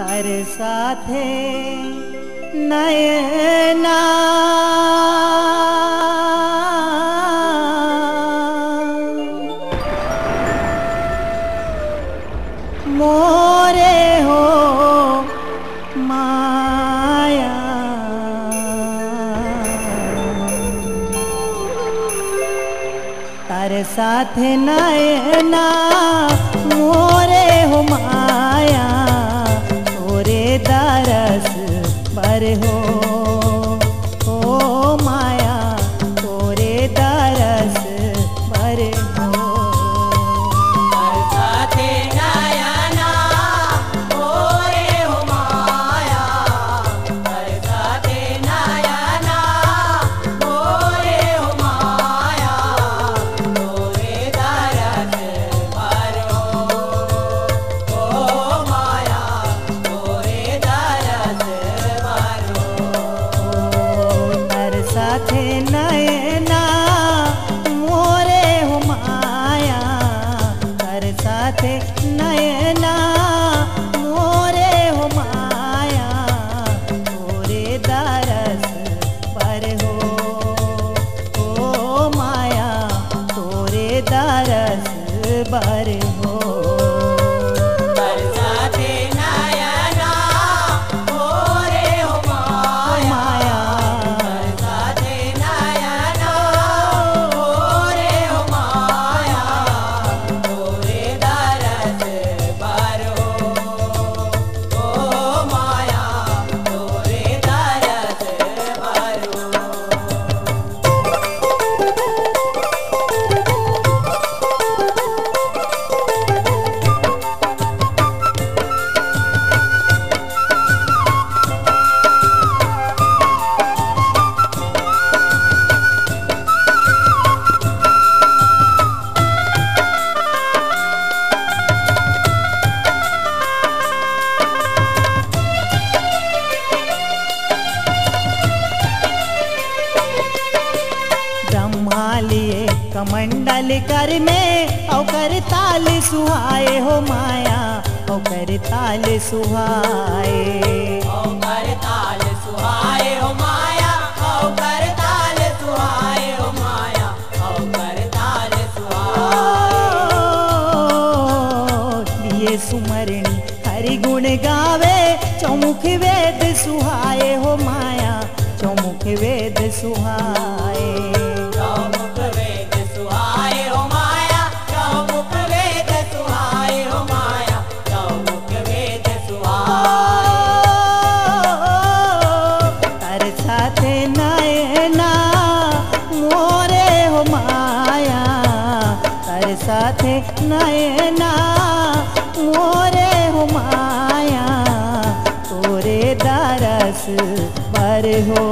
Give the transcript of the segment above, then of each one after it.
तरसा थे नयना मोरे हो माया तरसा थे नयना मोरे हो माया तोरे दरस पर हो माया तोरे दरस पर हो तरसा थे नयना मोरे हो माया तरसा थे नयना मोरे हो माया तोरे दरस पर हो माया तोरे दरस पर हो तरसा थे नयना मोरे हो माया तरसा थे नयना मोरे हो माया तोरे दरस पर हो माया तोरे दरस पर हो तरसा थे नयना मोरे हो माया माया तरसा थे नयना मोरे हो माया तोरे दरस पर हो माया तोरे दरस पर हो ब्रह्मा लिए कमंडल कर में औ कर ताल सुहाए हो माया औ कर ताल सुहाए ओ करताल सुहाए हो माया ओ करताल सुहाए हो माया ओ करताल सुहाए लिए सुमरणी हरि गुण गावे चौमुख वेद सुहाए हो माया चौमुख वेद सुहाए चौमुख वेद सुहाए हो माया चौमुख वेद सुहाए हो माया चौमुख वेद सुहाए तरसा थे नयना मोरे हो माया तरसा थे नयना मोरे हो माया तोरे दरस पर हो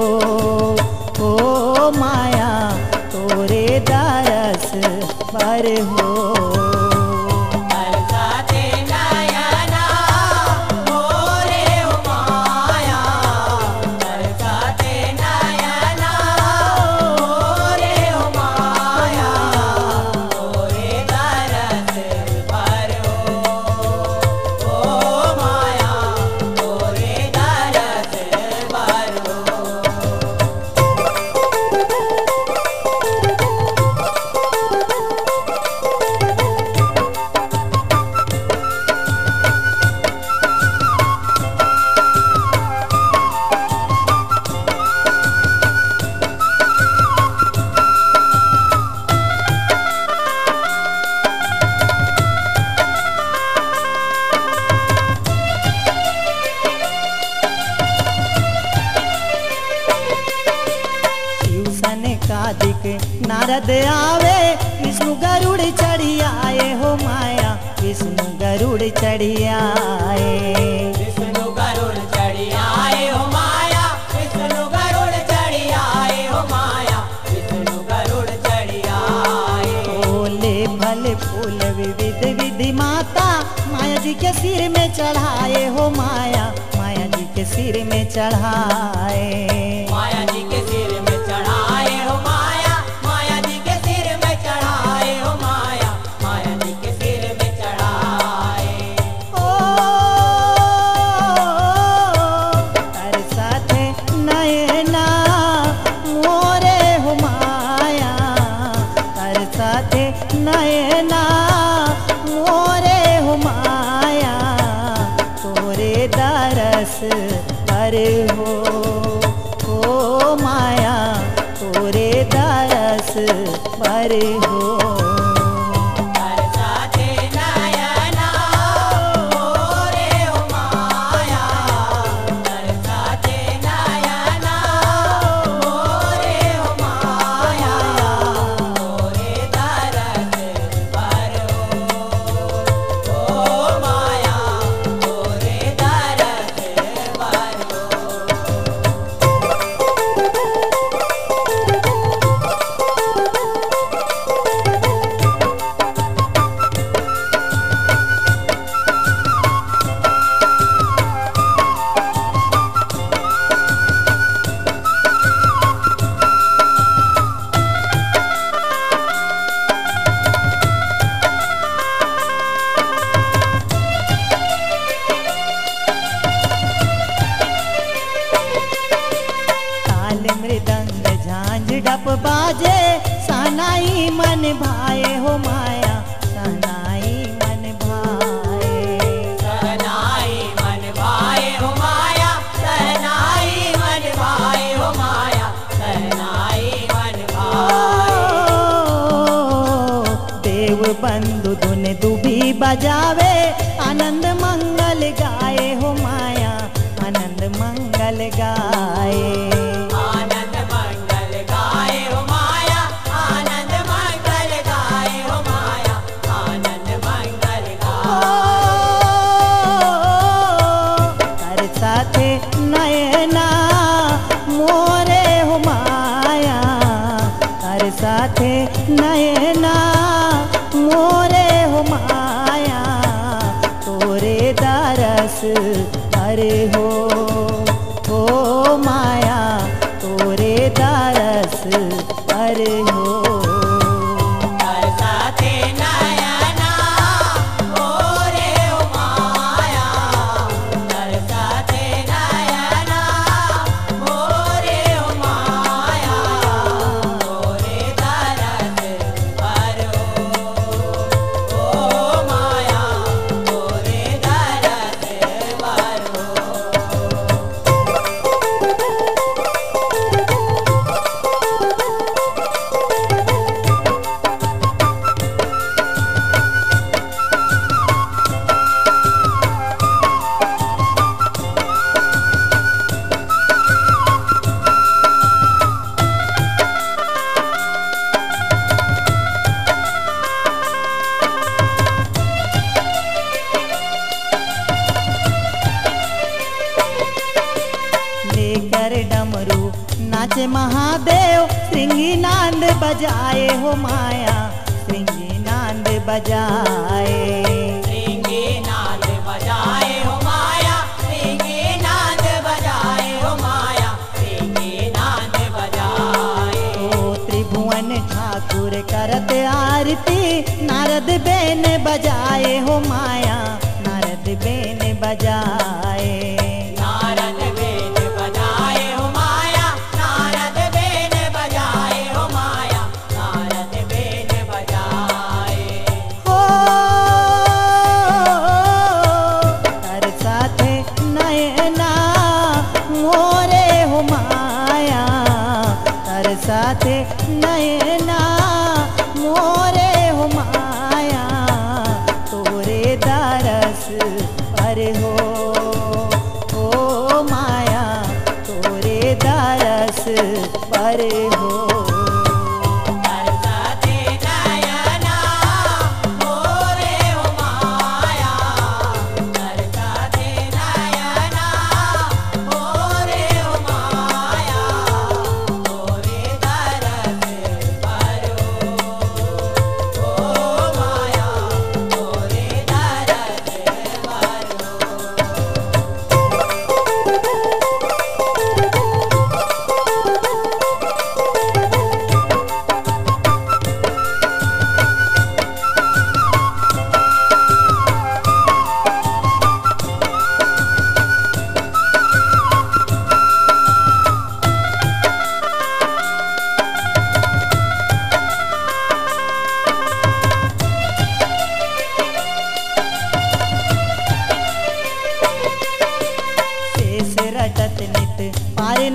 माया तोरे दरस पर हो तरसा थे नयना मोरे हो माया तरसा थे नयना मोरे हो माया तोरे दरस पर हो माया तोरे दरस पर हो कादिक नारद आवे विष्णु गरुड़ चढ़ी आए हो माया विष्णु गरुड़ चढ़ी आए विष्णु गरुड़ चढ़ी आए हो माया विष्णु गरुड़ चढ़ी आए हो माया विष्णु गरुड़ चढ़ी आए बोले भले फूल विविध विधि माता माया जी के सिर में चढ़ाए हो माया माया जी के सिर में चढ़ाए माया जी के सिर में चढ़ाए हो माया माया जी के सिर में चढ़ाए हो माया माया जी के सिर में चढ़ाए ओ हो माया तोरे दास परे हो। बाजे सनाई मन भाए हो माया, सनाई मन भाए, सनाई मन भाए हो माया, सनाई मन भाए हो माया, सनाई मन भाए। देव बंधु धुन दुबी बजावे आनंद मंगल गाए हो माया, आनंद मंगल गाए। नयना मोरे हो माया तोरे दारस अरे हो माया तोरे दारस अरे हो। नाचे महादेव श्रृंगी नांद बजाए हो माया, श्रृंगी नांद बजाए, श्रृंगी नांद बजाए हो माया, श्रृंगी नांद बजाए हो माया, श्रृंगी नांद बजाए। ओ त्रिभुवन ठाकुर करत आरती नारद बेन बजाए हो माया, नारद बेन बजाए, नारद बेन बजाए हो माया, नारद बेन बजाए हो माया, नारद बेन बजाए। हो तरसाते नयना मोरे हो माया, तरसाते नयना मोरे हो माया तोरे दारस परे हो माया तोरे दारस परे हो।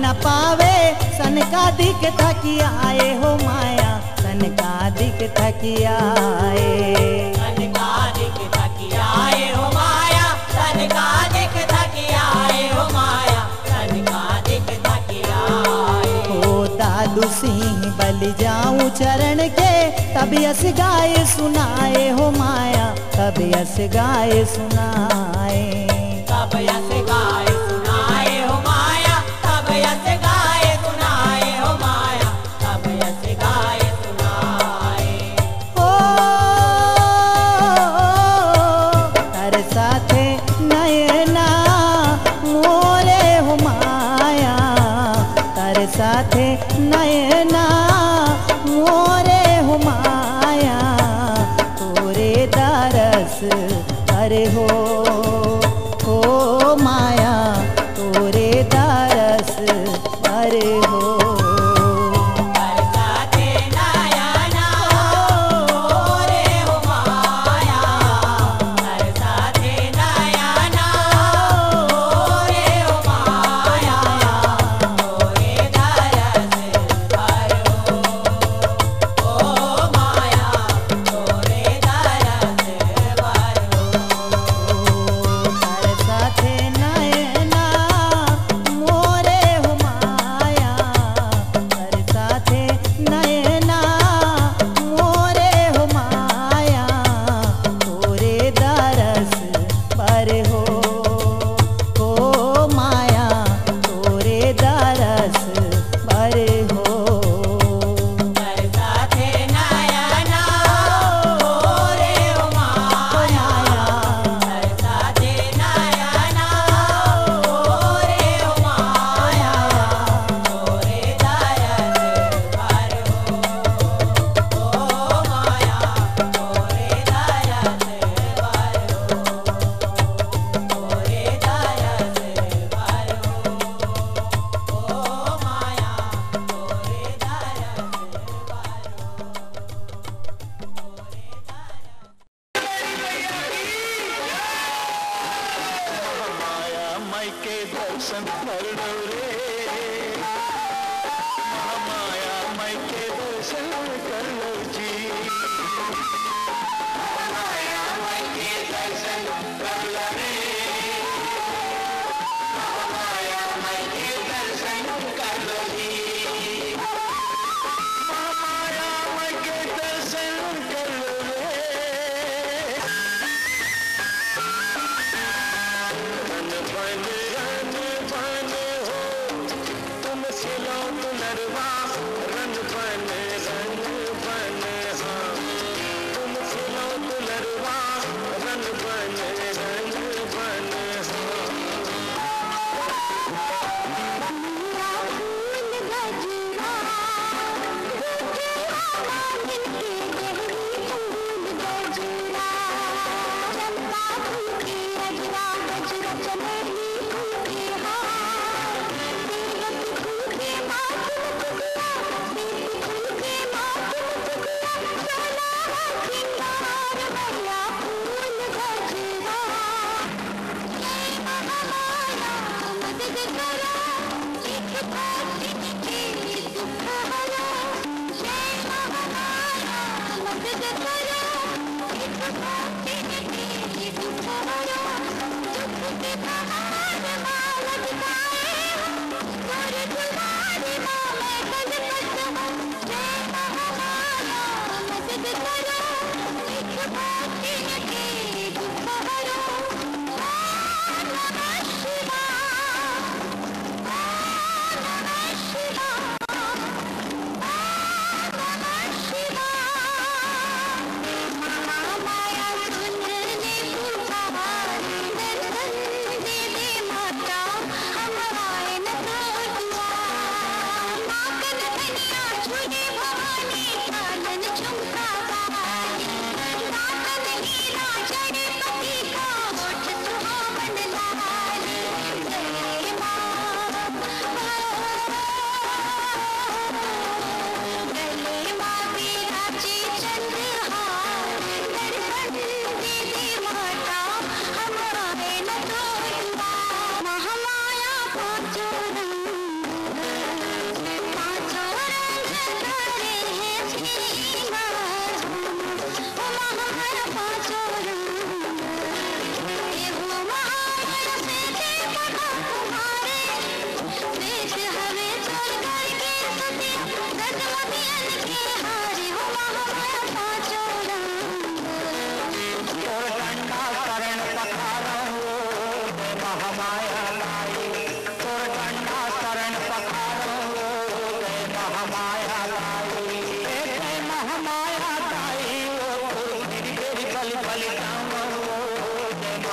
न पावे सनकादिक थकी आए हो माया, सनकादिक थकी आए, सनकादिक थकी आए हो माया, सनकादिक थकी आए हो माया, सनकादिक थकी आए हो। दादू सिंह बलि जाऊं चरण के, तभी अस गाए सुनाए हो माया, तभी अस गाए सुनाए, तभी अस गाए सुनाए हो माया, तभी अस गाए सुनाए हो माया, तभी अस गाए सुनाए। ओ तारे साथे नैना मोरे हो माया, तारे साथे नैना मोरे हो माया, तोरे दरस अरे हो माया, तोरे दरस अरे हो।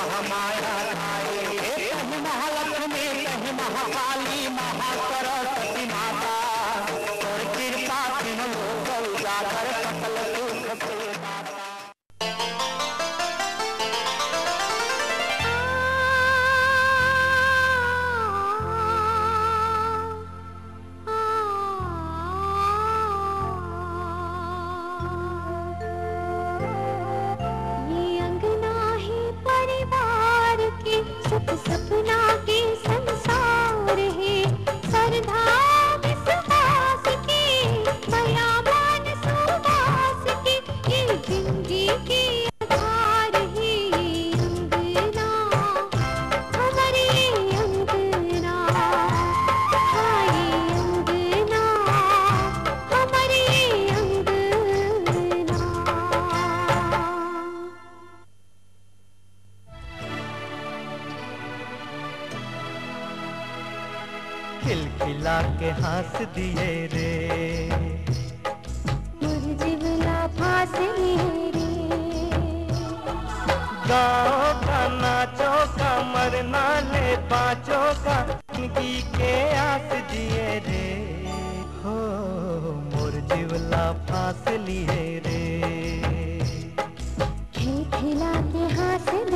महामाया महालक्ष्मी कहीं महाकाली महासरस्वती माता और कृपा किन लोकल जाकर सकल दुख से दाता। सपना के संसार है सरधा विश्वास के बयाबान सुवास के ये जिंदगी के आधार है। अंगना हमारे अंगना हाय अंगना हमारे अंगना। खिलखिला के हंस दिए रे मुरझिवला फांस लिए रे गाँव का नाचो का मरना ले बाँचो का इनकी के आस दिए रे हो मुरझिवला फांस लिए रे। खिलखिला के हंस दिए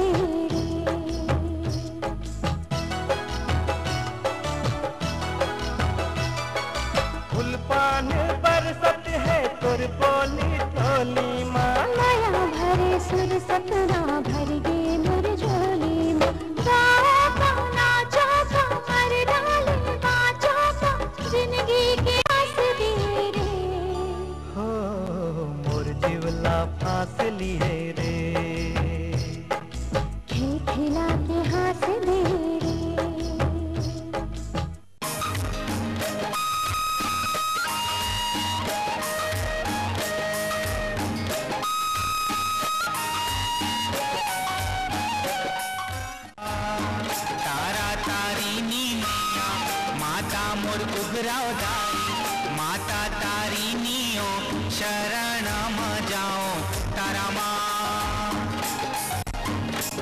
सपना भर गए मुर झोली में गाना चौका मर डाले माँ चौका जिंदगी के आस दिए रे हो मुरझिवला फांस लिए रे। खिलखिला के हाथ दे माता तारिणीओ शरण में जाओ तारा माँ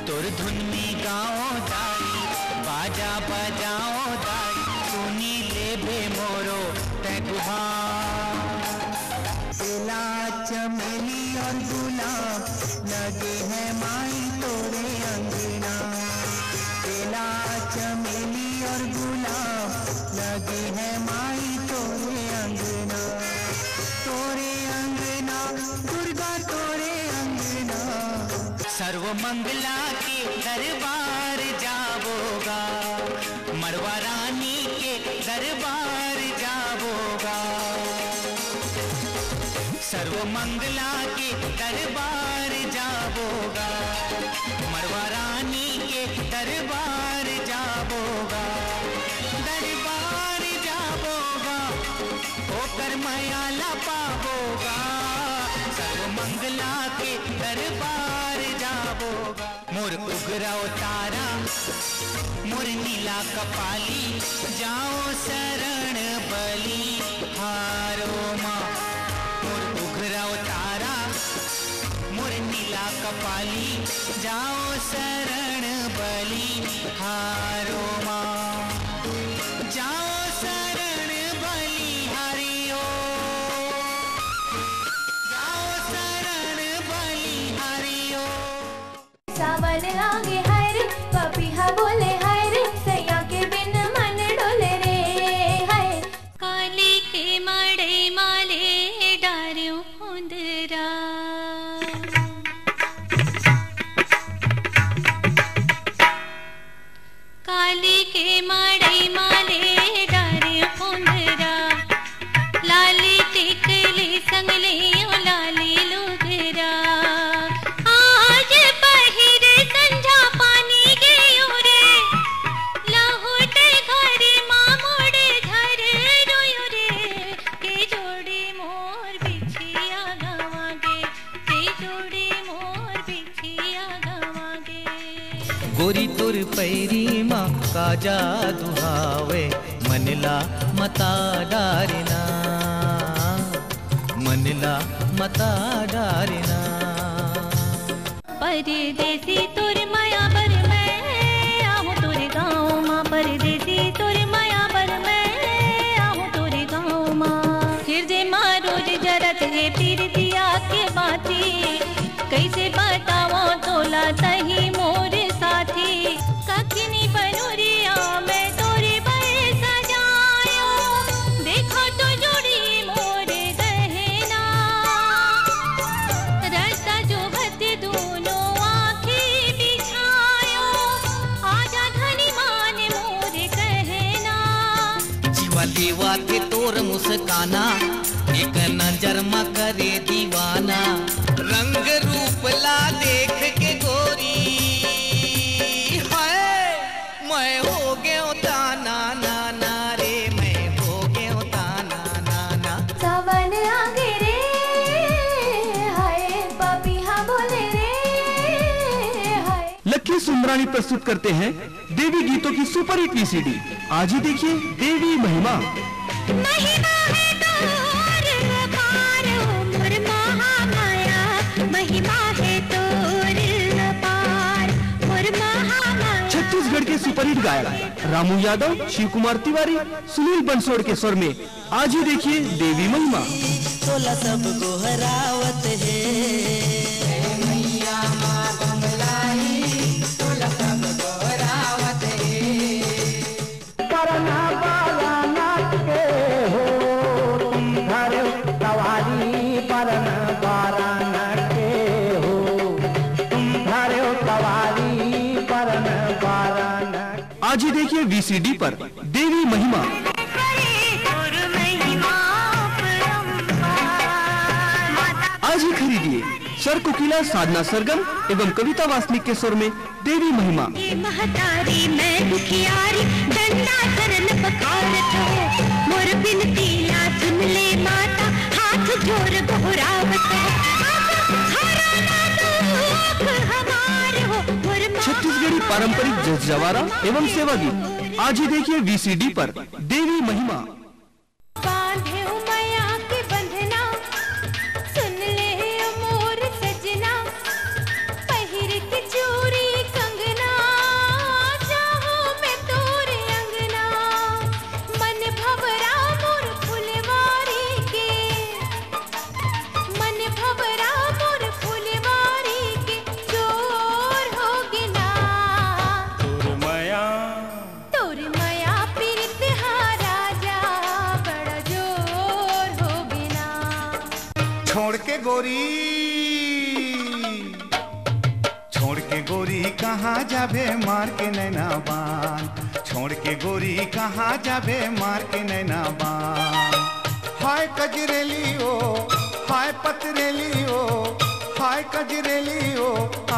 तोर धुन में गाओ दाई बाजा बजाओ दाई सुनी ले बे मोरो ते गुहार। बेला चमेली और गुलाब लगे हैं माई तोरे अंगना। बेला चमेली और गुलाब लगे हैं माई तोरे अंगना। तोरे अंगना दुर्गा तोरे अंगना सर्व मंगला के दरबार जावोगा मरवा रानी के दरबार जावोगा। सर्व मंगला के दरबार जावोगा मरवा रानी के दरबार जावोगा। मायाला पावोगा सर्व मंगला के दरबार जावोगा। मोर उगराओ तारा मोर नीला कपाली जाओ शरण बली हारो माँ। मोर उगराओ तारा मोर नीला कपाली जाओ शरण बली हारो माँ। जाओ सावन आगे हाय रे पपीहा बोले हाय रे सैया के बिन मन डोले रे हाय। काली के माड़े माले डारू हुंदरा काली के माड़े माले डारू हुंदरा लाली टिकली संगली लाली लुगरा। गोरी तुर पैरी माँ का जादू हावे मनला मता डारिना मनला मता डारिना। परदेसी तुर माया बर और मुस्काना, एक नजर में करे दीवाना। रंग रूप ला देख के गोरी, हाय मैं हो गया ताना ना ना रे, मैं हो गया ताना ना ना। सावन आ गए रे, हाय पपिहा बोले रे हाय। लक्की सुंदरानी प्रस्तुत करते हैं देवी गीतों की सुपरहिट वीसीडी। आज ही देखिए देवी महिमा। महिमा है तोर अपार, उम्र महा माया। महिमा है तोर अपार, उम्र महा माया। छत्तीसगढ़ के सुपरहिट गायक रामू यादव, शिव कुमार तिवारी, सुनील बंसोड़ के स्वर में आज ही देखिए देवी महिमा। सोला सब को हरावत है वीसीडी पर देवी महिमा। आज ही खरीदिए सर कोकिला, साधना सरगम एवं कविता वासनिक के स्वर में देवी महिमा। छत्तीसगढ़ी पारंपरिक जस जवारा एवं सेवा गीत आज ही देखिए वीसीडी पर देवी महिमा। बांधे हो माया के बंधना, सुन ले ओ मोर सजना, पहिर के चूड़ी कंगना, चाहो मैं तोरे अंगना। मन भवरा मोर फुलवारी के, मन भवरा मोर फुलवारी के, चोर हो गिना। छोड़ के गोरी कहाँ जाबे, मार के नैना बान। छोड़ के गोरी कहाँ जाबे, मार के नैना बान। हाय कजरेली ओ, हाय पतरेली ओ, हाय कजरेली ओ,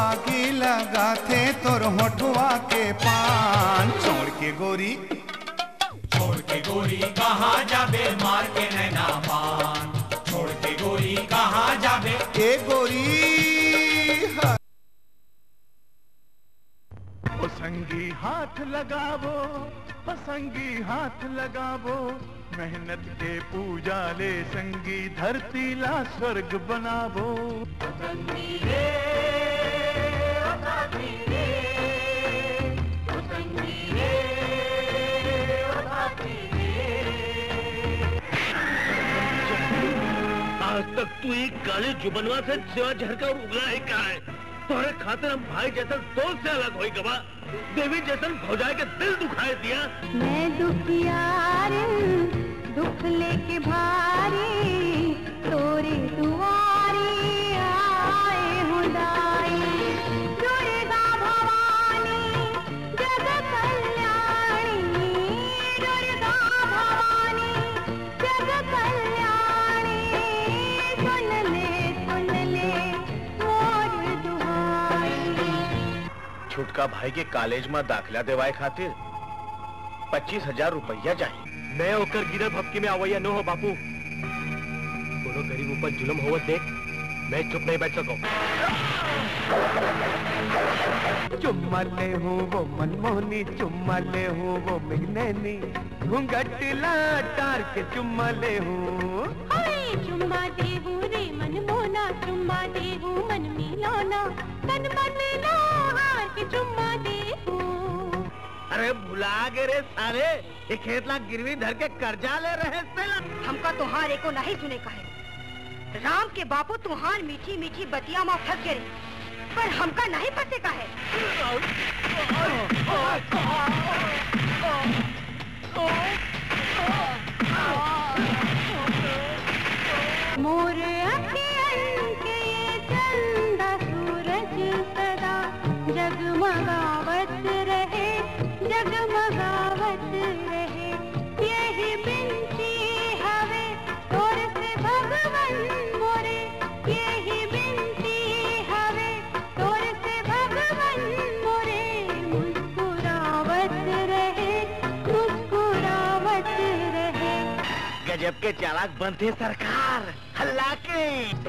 आगी लगा थे तोर होठवा के पान। छोड़ के गोरी कहाँ जाबे, मार के नैना बान। कहाँ जाबे ए गोरी, पसंगी हाथ लगावो, पसंगी हाथ लगावो, मेहनत के पूजा ले संगी, धरती ला स्वर्ग बनावो। पसंगी रे, पसंगी रे, पसंगी रे, पसंगी तक तू एक काले जुबनवा से सेवा झरका और उगला है का है। तोरे खातिर हम भाई जैसा दोस्त से अलग होई गवा, देवी जैसा भौजाई के दिल दुखाए दिया। मैं दुखियारे दुख लेके भारी, तोरे दुआरे आए हूं दाई। दुर्गा भवानी जग कल्याणी, दुर्गा भवानी जग कल्याणी। छुटका भाई के कॉलेज में दाखिला देवाए खातिर 25,000 रुपया चाहिए। मैं होकर गिरब हपकी में आवैया न हो बापू, कोनो गरीब ऊपर जुलम होवत देख मैं चुप नहीं बैठ सकूं। चुम्मा ले हो वो मनमोहनी, चुम्मा ले हो वो मेघनैनी, घूंघट लाटार के चुम्मा ले हो। चुम्मा देहू रे मनमोहना, चुम्मा देहू मन मिलोना, तन मन लोहार के चुम्मा देहू। अरे भुला गए रे सारे, ये खेत लाख गिरवी धर के कर्जा ले रहे साला। हमका तुहार एको नहीं सुने का है, राम के बापू तुहार मीठी मीठी बतिया माँ फंस गए, पर हमका नहीं पते का है। मोर अखियन के ये चंदा, सूरज सदा जगमगावत रहे, यही बिनती है गजब के चालाक बनते सरकार हल्ला के।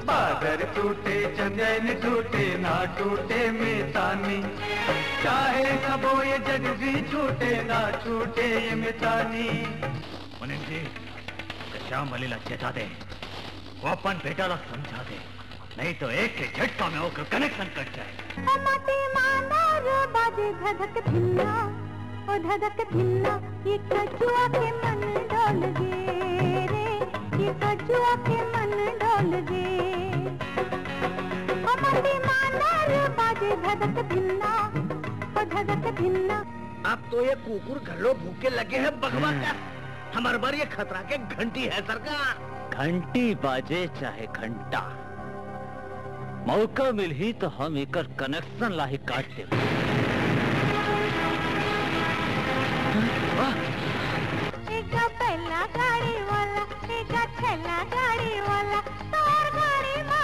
बादर टूटे चंदन टूटे ना टूटे मितानी, चाहे सबो ये जग भी छूटे ना छूटे ये मितानी। मुनिम जी श्याम वाली लग चेता दे, वो अपन बेटा लोग समझा दे, नहीं तो एक के झटका में होकर कनेक्शन कट जाए। अमाते मानर बाजे धधक भिन्ना ये कछुआ के मन डोल गे रे, ये कछुआ के मन डोल गे। अमाते मानर बाजे धधक भिन्ना। अब तो ये कुकुर घलो भूखे लगे हैं बगवा का। हमारे बार ये खतरा के घंटी है सरकार। घंटी बाजे चाहे घंटा, मौका मिल ही तो हम एक कनेक्शन लाही काट दे। एक पहला गाड़ी वाला, एक छला गाड़ी वाला, तोर गाड़ी